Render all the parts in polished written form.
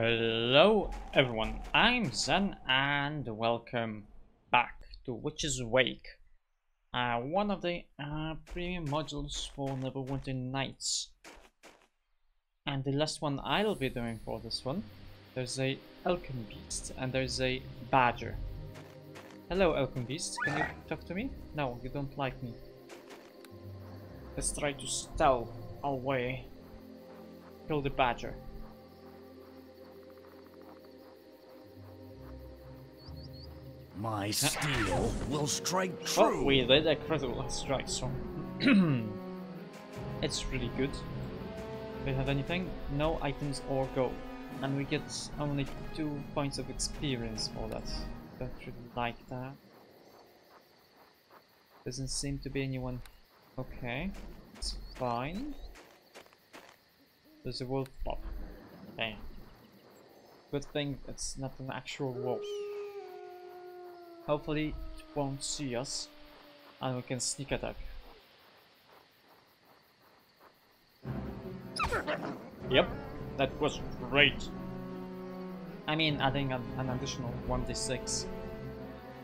Hello everyone, I'm Zen and welcome back to Witch's Wake, one of the premium modules for Neverwinter Nights. And the last one I'll be doing for this one, there's a Elken Beast and there's a Badger. Hello Elken Beast, can you talk to me? No, you don't like me. Let's try to steal away, kill the Badger. My steel will strike true. Oh, we did a critical strike, so it's really good. Do we have anything? No items or gold, and we get only 2 points of experience for that. Don't really like that. Doesn't seem to be anyone. Okay, it's fine. There's a wolf pop. Damn. Good thing it's not an actual wolf. Hopefully it won't see us, and we can sneak attack. Yep, that was great. I mean, adding an additional 1d6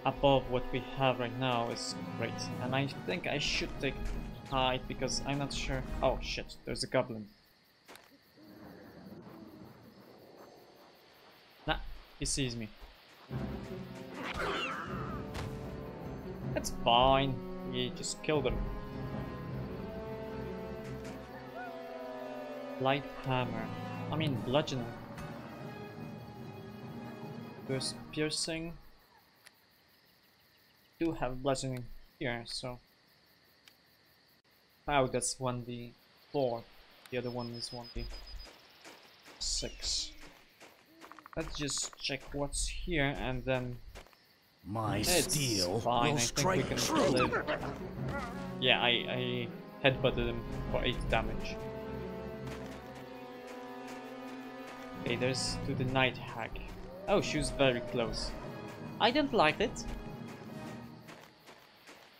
above what we have right now is great. And I think I should take hide because I'm not sure. Oh shit, there's a goblin. Nah, he sees me. That's fine, we just killed him. Light hammer. I mean bludgeon. There's piercing. Do have bludgeoning here, so. Oh, that's 1d4. The other one is 1d6. Let's just check what's here and then. My steel will strike true. Yeah, I headbutted him for 8 damage. Okay, there's to the Night Hag. Oh, she was very close. I don't like it.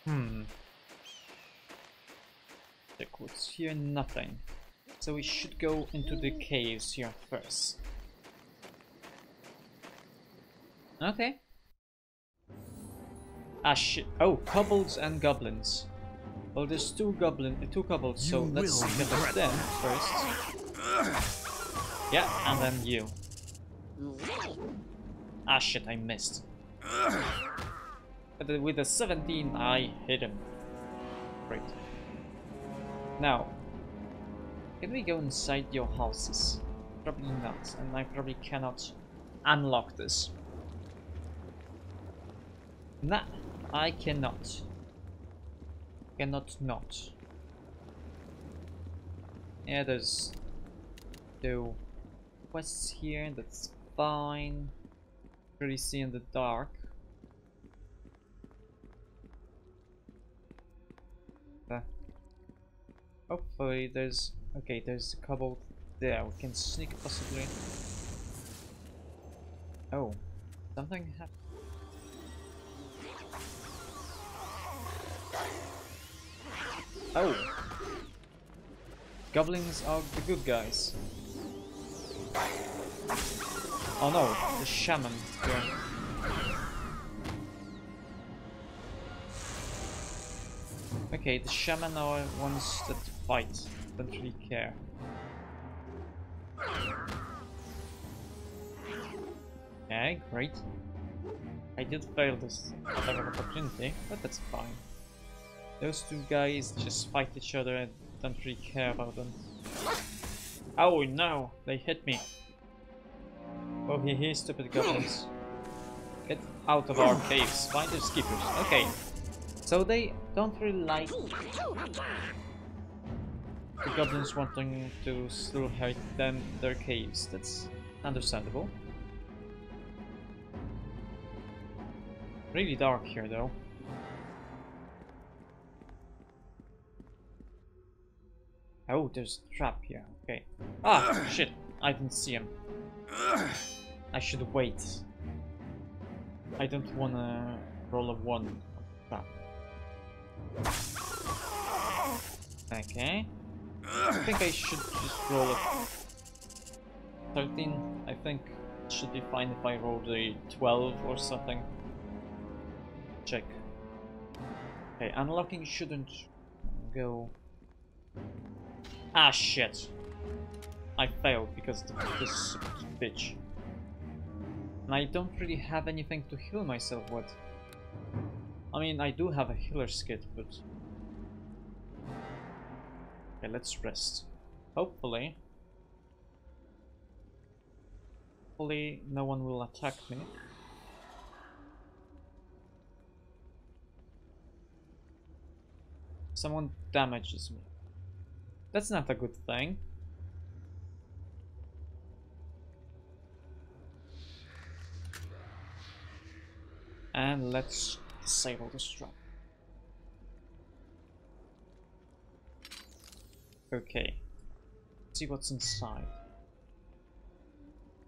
Check what's here, nothing. So we should go into the caves here first. Okay. Ah shit! Oh, kobolds and goblins. Well, there's two kobolds, so let's get at them first. Yeah, and then you. Ah shit! I missed. But with a 17, I hit him. Great. Now, can we go inside your houses? Probably not, and I probably cannot unlock this. Nah. I cannot. Cannot not. Yeah, there's two quests here, that's fine. Pretty see in the dark. Hopefully there's... Okay, there's a kobold there. We can sneak possibly. Oh, something happened. Oh, goblins are the good guys. Oh no, the shaman here. Okay, the shaman are ones that fight. Don't really care. Okay, great. I did fail this attack of opportunity, but that's fine. Those two guys just fight each other and don't really care about them. Oh no, they hit me. Oh, here, stupid goblins. Get out of our caves, finders keepers. Okay, so they don't really like the goblins wanting to still hurt them, their caves. That's understandable. Really dark here though. Oh, there's a trap here, okay. Ah, shit, I didn't see him. I should wait. I don't wanna roll a 1 trap. Okay. I think I should just roll a 13, I think. It should be fine if I roll a 12 or something. Check. Okay, unlocking shouldn't go... Ah, shit! I failed because of this bitch. And I don't really have anything to heal myself with. I mean, I do have a healer's kit, but... Okay, let's rest. Hopefully... Hopefully no one will attack me. Someone damages me. That's not a good thing. And let's disable the trap. Okay. Let's see what's inside.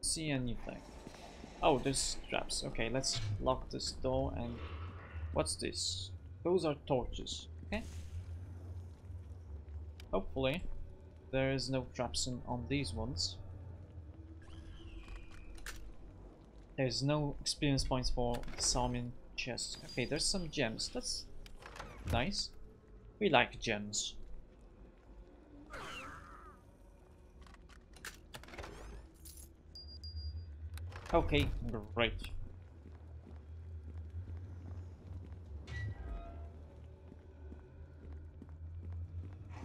See anything. Oh, there's traps. Okay, let's lock this door and... What's this? Those are torches. Okay. Hopefully there is no traps on these ones. There's no experience points for salmon chests. Okay, there's some gems. That's nice. We like gems. Okay, great.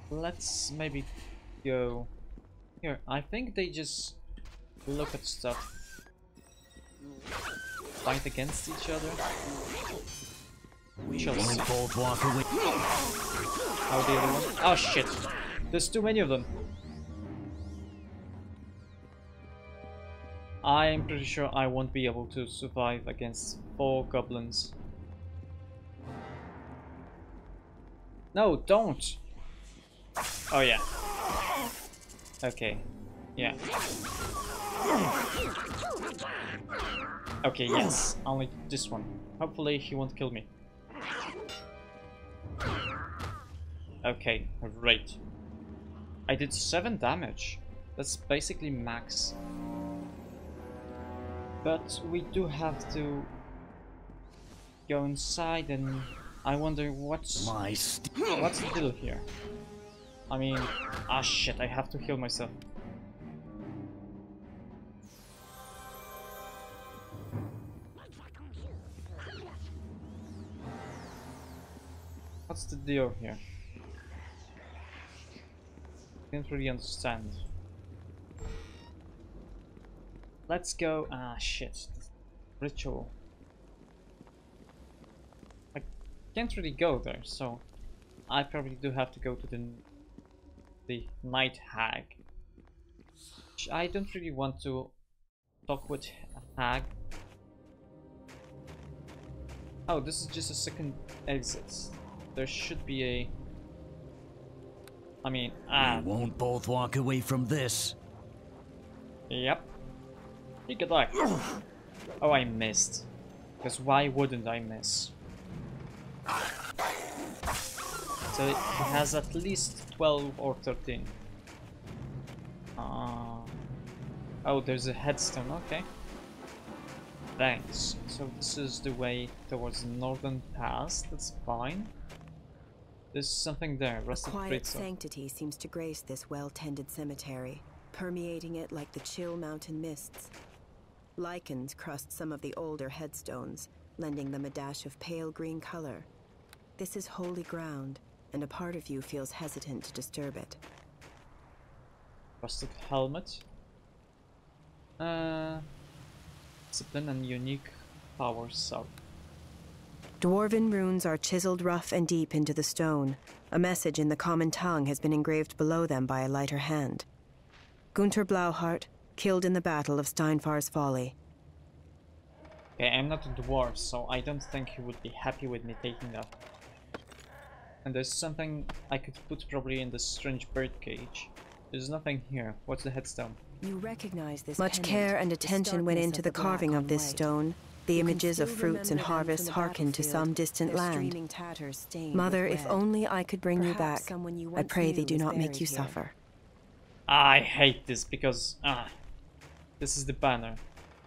Let's maybe go here. I think they just look at stuff. Fight against each other. We shall see. How the other one? Oh shit! There's too many of them. I'm pretty sure I won't be able to survive against 4 goblins. No, don't! Oh yeah. Okay. Yeah. Okay, yes. Only this one. Hopefully he won't kill me. Okay, great. I did 7 damage. That's basically max. But we do have to go inside, and I wonder what's the deal here. I mean, ah shit, I have to heal myself. What's the deal here? I didn't really understand. Let's go. Ah, shit. Ritual. I can't really go there, so I probably do have to go to the Night Hag. I don't really want to talk with a hag. Oh, this is just a second exit. There should be a... I mean, we won't both walk away from this. Yep. Good luck. Oh, I missed. Because why wouldn't I miss? So it has at least 12 or 13. Oh, there's a headstone. Okay. Thanks. So this is the way towards the northern pass. That's fine. There's something there. Rusted quiet sanctity seems to grace this well-tended cemetery, permeating it like the chill mountain mists. Lichens crust some of the older headstones, lending them a dash of pale green color. This is holy ground, and a part of you feels hesitant to disturb it. Rusted helmet. Discipline and unique powers up. Dwarven runes are chiseled rough and deep into the stone. A message in the common tongue has been engraved below them by a lighter hand. Gunther Blauhart, killed in the Battle of Steinfar's Folly. Okay, I'm not a dwarf, so I don't think he would be happy with me taking that. And there's something I could put probably in this strange bird cage. There's nothing here. What's the headstone? You recognize this. Much care and attention went into the carving of this stone. The images of fruits and harvests hearken to some distant land. Mother, if only I could bring you back. I pray they do not make you suffer. I hate this because This is the banner.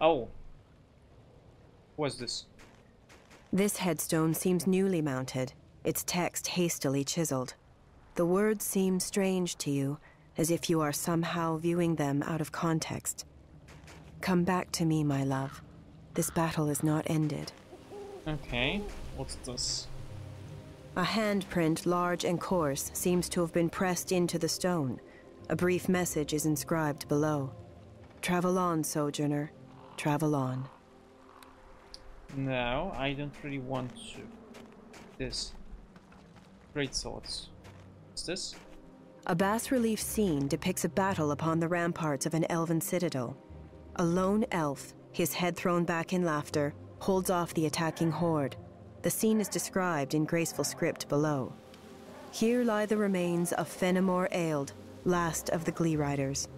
Oh. What's this? This headstone seems newly mounted, its text hastily chiseled. The words seem strange to you, as if you are somehow viewing them out of context. Come back to me, my love. This battle is not ended. Okay, what's this? A handprint, large and coarse, seems to have been pressed into the stone. A brief message is inscribed below. Travel on, Sojourner. Travel on. No, I don't really want to. This. Great swords. What's this? A bas-relief scene depicts a battle upon the ramparts of an elven citadel. A lone elf, his head thrown back in laughter, holds off the attacking horde. The scene is described in graceful script below. Here lie the remains of Fenimore Aild, last of the Glee Riders.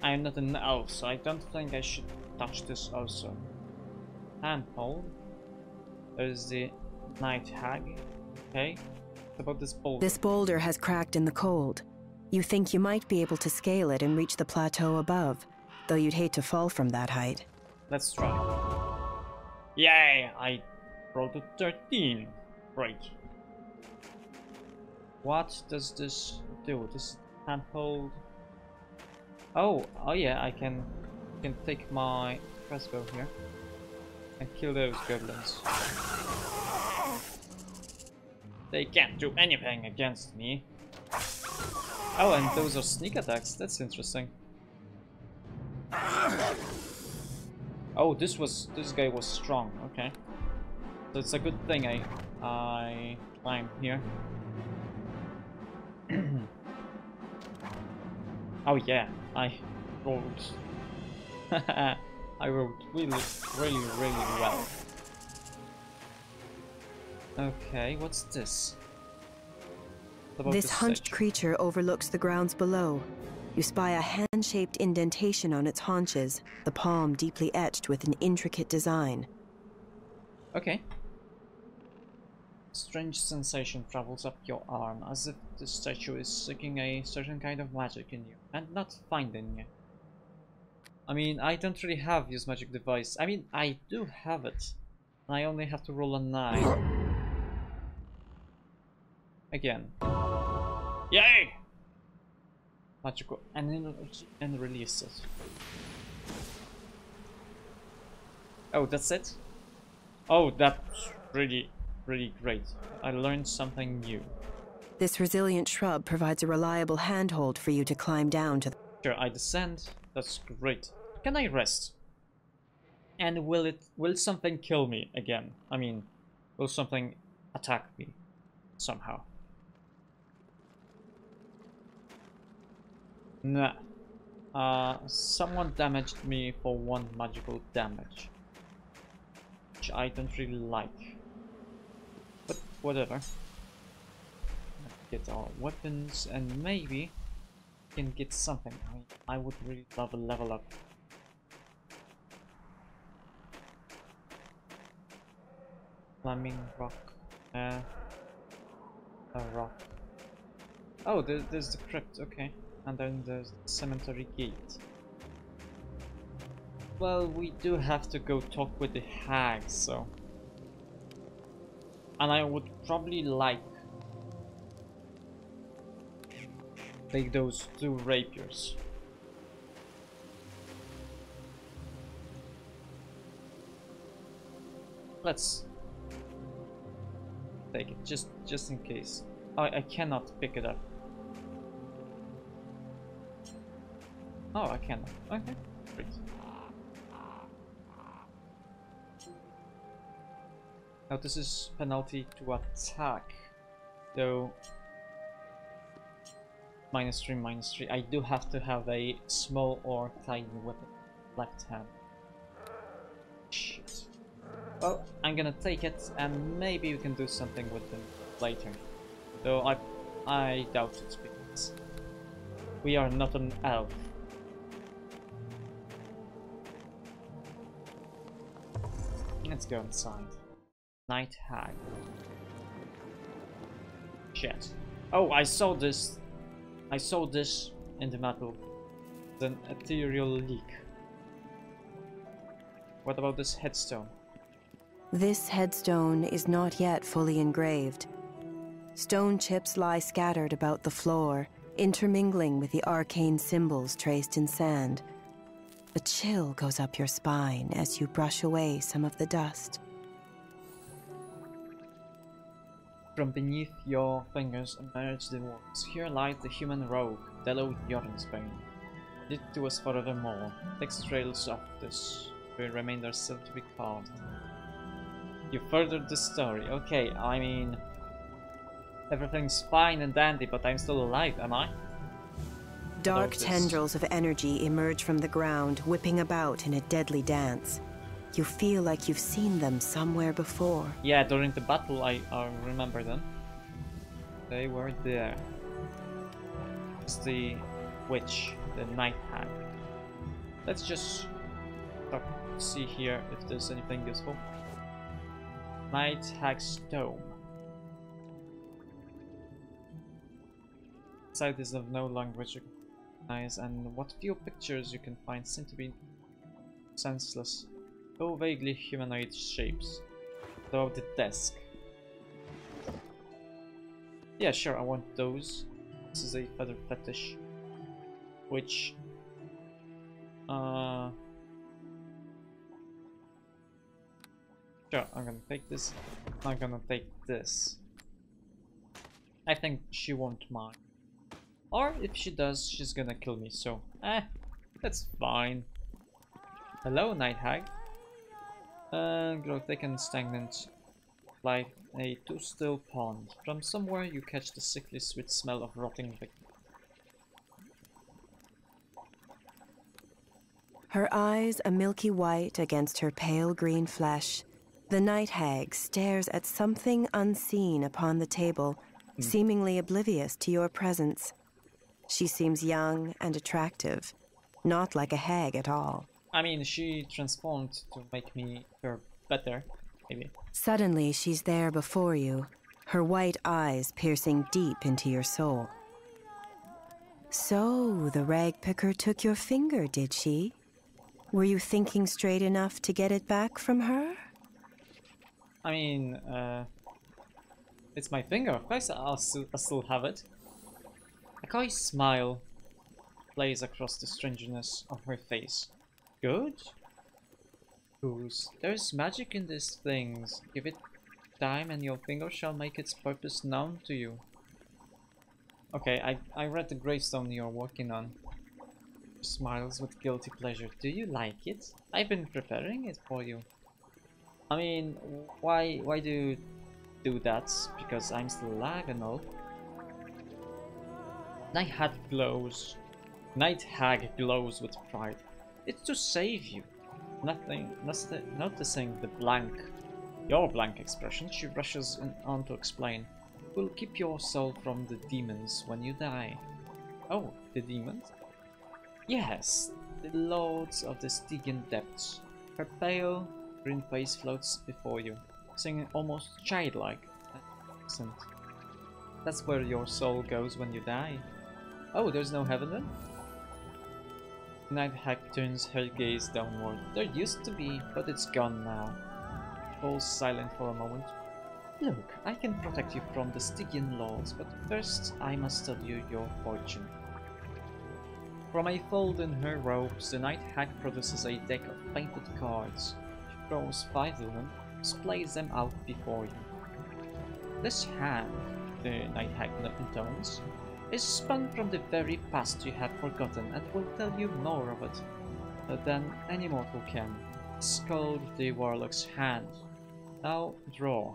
I am not an elf, so I don't think I should touch this also. Handpole. There's the Night Hag. Okay. What about this boulder? This boulder has cracked in the cold. You think you might be able to scale it and reach the plateau above, though you'd hate to fall from that height. Let's try. Yay! I rolled a 13. Great. What does this do? This handhold. Oh yeah, I can take my crossbow here and kill those goblins. They can't do anything against me. Oh, and those are sneak attacks. That's interesting. Oh, this guy was strong. Okay, so it's a good thing I climb here. Oh yeah, I rolled. I rolled really well. Okay, what's this? This hunched creature overlooks the grounds below. You spy a hand-shaped indentation on its haunches, the palm deeply etched with an intricate design. Okay. Strange sensation travels up your arm, as if the statue is seeking a certain kind of magic in you, and not finding it. I mean, I don't really have use magic device. I mean, I do have it. I only have to roll a 9. Again. Yay! Magical and release it. Oh, that's it? Oh, that's really great. I learned something new. This resilient shrub provides a reliable handhold for you to climb down to the... Sure, I descend. That's great. Can I rest? And will something kill me again? I mean, will something attack me somehow? Nah. Someone damaged me for one magical damage, which I don't really like. Whatever. Let's get our weapons and maybe we can get something. I would really love a level up. Climbing rock. A rock. Oh, there's the crypt. Okay. And then there's the cemetery gate. Well, we do have to go talk with the hag, so... And I would probably like take those two rapiers. Let's take it just in case. I cannot pick it up. Oh, I cannot. Okay, great. Now this is penalty to attack, though -3 -3. I do have to have a small or tiny weapon, left hand. Shit. Well, I'm gonna take it, and maybe we can do something with them later. Though I doubt it because we are not an elf. Let's go inside. Night Hag. Shit. Oh, I saw this in the metal It's an ethereal leak. What about this headstone? This headstone is not yet fully engraved. Stone chips lie scattered about the floor, intermingling with the arcane symbols traced in sand. A chill goes up your spine as you brush away some of the dust. From beneath your fingers emerge the words. Here lies the human rogue, Dello Jorinsbane. Dead to us forevermore. Text trails of this, where remainder still to be carved. You furthered the story. Okay, I mean, everything's fine and dandy, but I'm still alive, am I? Dark tendrils of energy emerge from the ground, whipping about in a deadly dance. You feel like you've seen them somewhere before. Yeah, during the battle I remember them. They were there. It's the witch, the Night Hag. Let's just see here if there's anything useful. Night Hag's Tome. Sight is of no language you can recognize, and what few pictures you can find seem to be senseless, though vaguely humanoid shapes. Though the desk. Yeah, sure, I want those. This is a feather fetish, which sure, I'm gonna take this. I'm gonna take this. I think she won't mind. Or if she does, she's gonna kill me, so that's fine. Hello, Night Hag. Grow thick and stagnant like a too still pond. From somewhere you catch the sickly sweet smell of rotting victim. Her eyes a milky white against her pale green flesh, the Night Hag stares at something unseen upon the table, seemingly oblivious to your presence. She seems young and attractive, not like a hag at all. I mean, she transformed to make me her better, maybe. Suddenly, she's there before you, her white eyes piercing deep into your soul. So, the ragpicker took your finger, did she? Were you thinking straight enough to get it back from her? I mean, it's my finger, of course I'll still have it. A coy smile plays across the strangeness of her face. Good? Goose, there's magic in these things. Give it time and your finger shall make its purpose known to you. Okay, I read the gravestone you're working on. She smiles with guilty pleasure. Do you like it? I've been preparing it for you. I mean, why do you do that? Because I'm still alive and all. Night Hag glows with pride. It's to save you. Noticing your blank expression, she rushes on to explain. We'll keep your soul from the demons when you die. Oh, the demons? Yes, the lords of the Stygian depths. Her pale green face floats before you, singing almost childlike accent. That's where your soul goes when you die. Oh, there's no heaven then? Night Hag turns her gaze downward. There used to be, but it's gone now. She falls silent for a moment. Look, I can protect you from the Stygian lords, but first I must tell you your fortune. From a fold in her robes, the Night Hag produces a deck of painted cards. She draws 5 of them, displays them out before you. This hand, the Night Hag intones, is spun from the very past you have forgotten and will tell you more of it than any mortal can. It's called the Warlock's Hand. Now draw.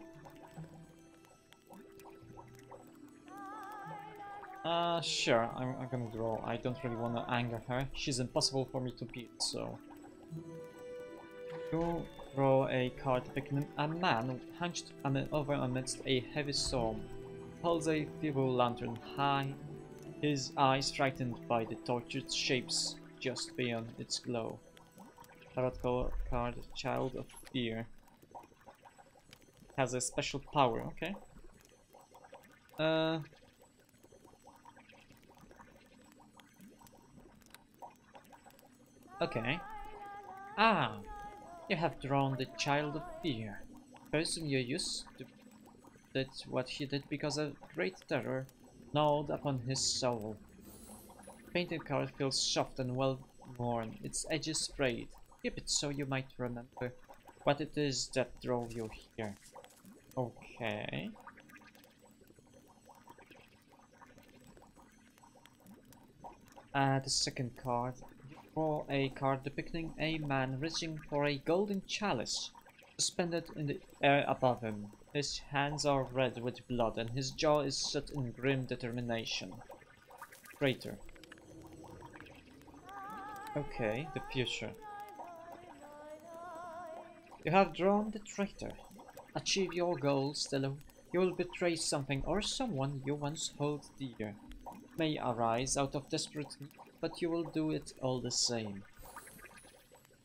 Sure, I'm gonna draw. I don't really wanna anger her. She's impossible for me to beat, so. You draw a card depicting a man hunched over amidst a heavy storm. Holds a feeble lantern high, his eyes frightened by the tortured shapes just beyond its glow. Tarot card, Child of Fear. Has a special power, okay. Okay. Ah, you have drawn the child of fear. Person you used to. That's what he did because of great terror gnawed upon his soul. Painted card feels soft and well worn, its edges sprayed. Keep it so you might remember what it is that drove you here. Okay. The second card. Draw a card depicting a man reaching for a golden chalice suspended in the air above him. His hands are red with blood and his jaw is set in grim determination. Traitor. Okay, the future. You have drawn the traitor. Achieve your goals, Dello. You will betray something or someone you once held dear. May arise out of desperate need, but you will do it all the same.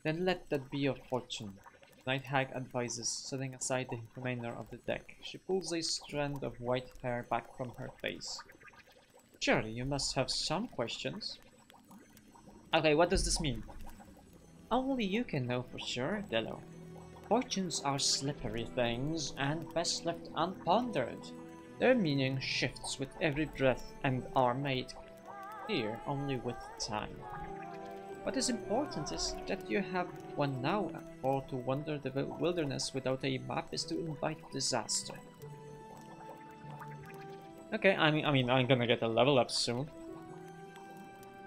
Then let that be your fortune. Night Hag advises, setting aside the remainder of the deck. She pulls a strand of white hair back from her face. Surely you must have some questions. Okay, what does this mean? Only you can know for sure, Dello. Fortunes are slippery things and best left unpondered. Their meaning shifts with every breath and are made clear only with time. What is important is that you have one now, for to wander the wilderness without a map is to invite disaster. Okay, I mean, I'm gonna get a level up soon.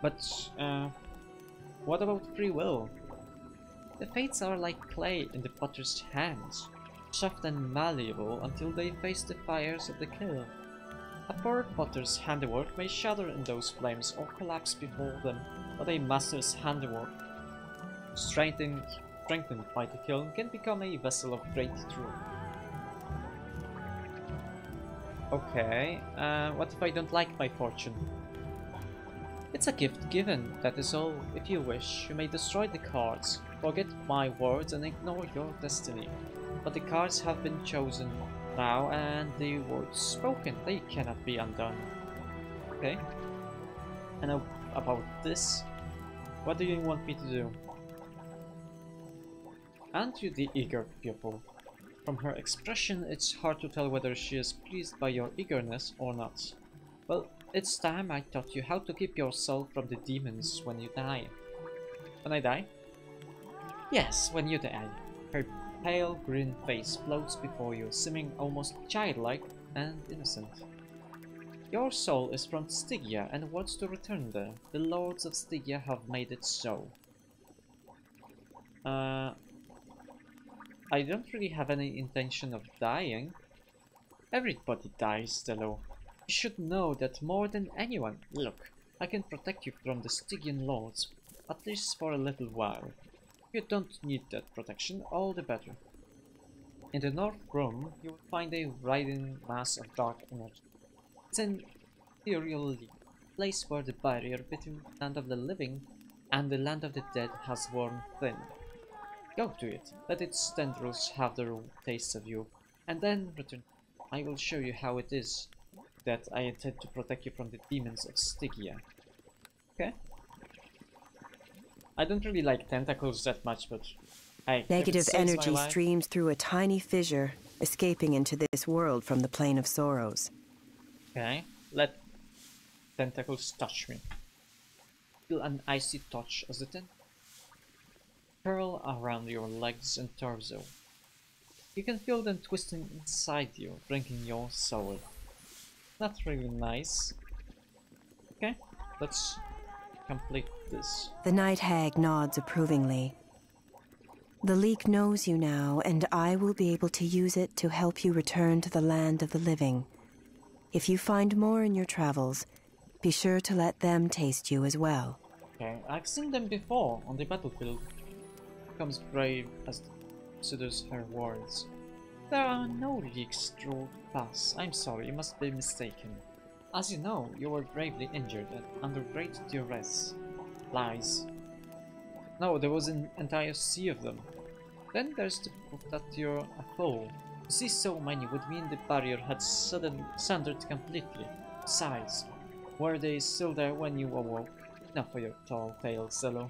But, what about free will? The fates are like clay in the potter's hands, soft and malleable until they face the fires of the kiln. A poor potter's handiwork may shatter in those flames or collapse before them, but a master's handiwork, strengthened by the kiln, can become a vessel of great truth. Okay, what if I don't like my fortune? It's a gift given, that is all. If you wish, you may destroy the cards, forget my words and ignore your destiny. But the cards have been chosen now and the words spoken, they cannot be undone. Okay. And about this, what do you want me to do? Aren't you the eager pupil? From her expression, it's hard to tell whether she is pleased by your eagerness or not. Well, it's time I taught you how to keep your soul from the demons when you die. When I die? Yes, when you die. Her pale green face floats before you, seeming almost childlike and innocent. Your soul is from Stygia and wants to return there. The lords of Stygia have made it so. I don't really have any intention of dying. Everybody dies, Dello. You should know that more than anyone. Look, I can protect you from the Stygian lords, at least for a little while. You don't need that protection, all the better. In the north room, you will find a writhing mass of dark energy. It's an ethereal leaf, a place where the barrier between the land of the living and the land of the dead has worn thin. Go to it, let its tendrils have their taste of you, and then return. I will show you how it is that I intend to protect you from the demons of Stygia. Okay. I don't really like tentacles that much, but hey. Negative energy streams through a tiny fissure, escaping into this world from the Plain of Sorrows. Okay, let tentacles touch me. Feel an icy touch as the tentacles curl around your legs and torso. You can feel them twisting inside you, drinking your soul. Not really nice. Okay, let's complete this. The Night Hag nods approvingly. The leak knows you now, and I will be able to use it to help you return to the land of the living. If you find more in your travels, be sure to let them taste you as well. Okay, I've seen them before on the battlefield. Becomes brave as considers her words. There are no leaks through glass. I'm sorry, you must be mistaken. As you know, you were gravely injured and under great duress. Lies. No, there was an entire sea of them. Then there's the proof that you're a fool. To see so many would mean the barrier had sundered completely. Besides, were they still there when you awoke? Enough for your tall tales, Zello.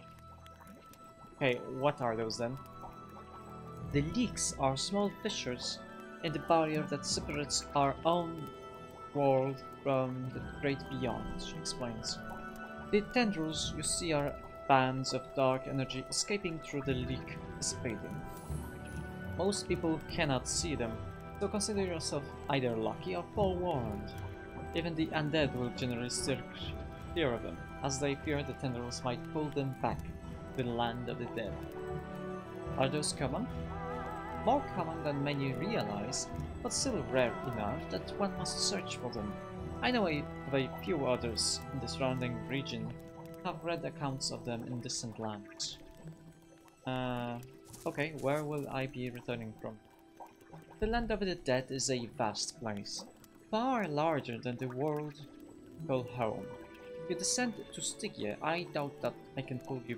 Hey, what are those then? The leaks are small fissures in the barrier that separates our own world from the great beyond, she explains. The tendrils you see are bands of dark energy escaping through the leak, dissipating. Most people cannot see them, so consider yourself either lucky or forewarned. Even the undead will generally steer clear of them, as they fear the tendrils might pull them back to the land of the dead. Are those common? More common than many realize, but still rare enough that one must search for them. I know of a few others in the surrounding region, have read accounts of them in distant lands. Okay, where will I be returning from? The land of the dead is a vast place, far larger than the world called home. If you descend to Stygia, I doubt that I can pull you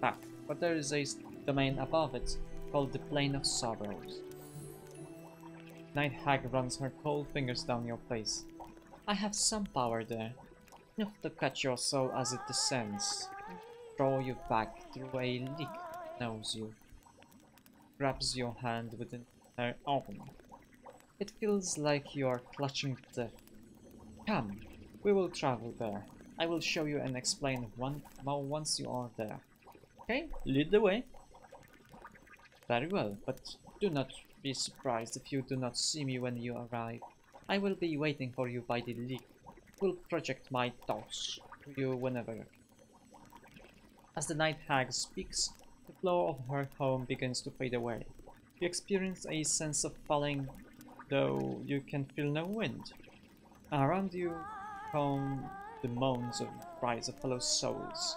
back, but there is a domain above it called the Plain of Sorrows. Night Hag runs her cold fingers down your face. I have some power there, enough to cut your soul as it descends, draw you back through a leak that knows you, grabs your hand within her own. It feels like you are clutching death. Come, we will travel there. I will show you and explain once you are there. Okay, lead the way. Very well, but do not be surprised if you do not see me when you arrive. I will be waiting for you by the leak. I will project my thoughts to you whenever. As the Night Hag speaks, the floor of her home begins to fade away. You experience a sense of falling, though you can feel no wind. Around you come the moans of the cries of fellow souls.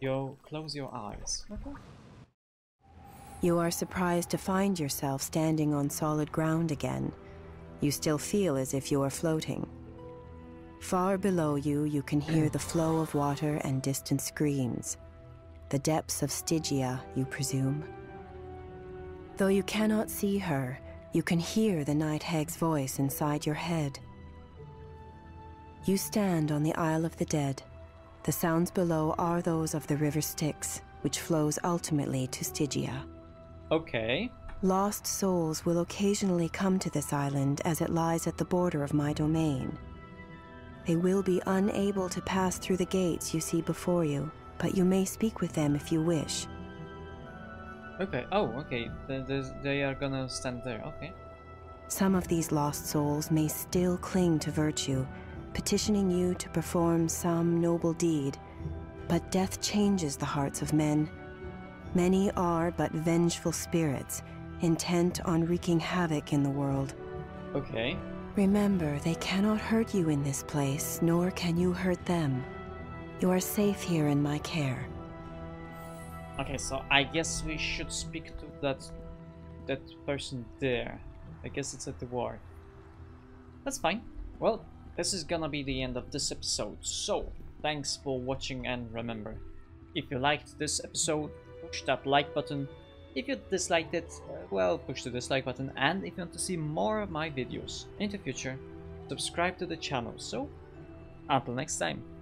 You close your eyes. Okay. You are surprised to find yourself standing on solid ground again. You still feel as if you are floating. Far below you, you can hear the flow of water and distant screams. The depths of Stygia, you presume. Though you cannot see her, you can hear the Night Hag's voice inside your head. You stand on the Isle of the Dead. The sounds below are those of the River Styx, which flows ultimately to Stygia. Okay. Lost souls will occasionally come to this island as it lies at the border of my domain. They will be unable to pass through the gates you see before you, but you may speak with them if you wish. Okay, oh, okay, they are gonna stand there, okay. Some of these lost souls may still cling to virtue, petitioning you to perform some noble deed, but death changes the hearts of men. Many are but vengeful spirits, intent on wreaking havoc in the world. Okay. Remember, they cannot hurt you in this place, nor can you hurt them. You are safe here in my care. Okay, so I guess we should speak to that person there. I guess it's a dwarf. That's fine. Well, this is gonna be the end of this episode. So, thanks for watching, and remember, if you liked this episode, push that like button. If you disliked it, well, push the dislike button, and if you want to see more of my videos in the future, subscribe to the channel. So, until next time.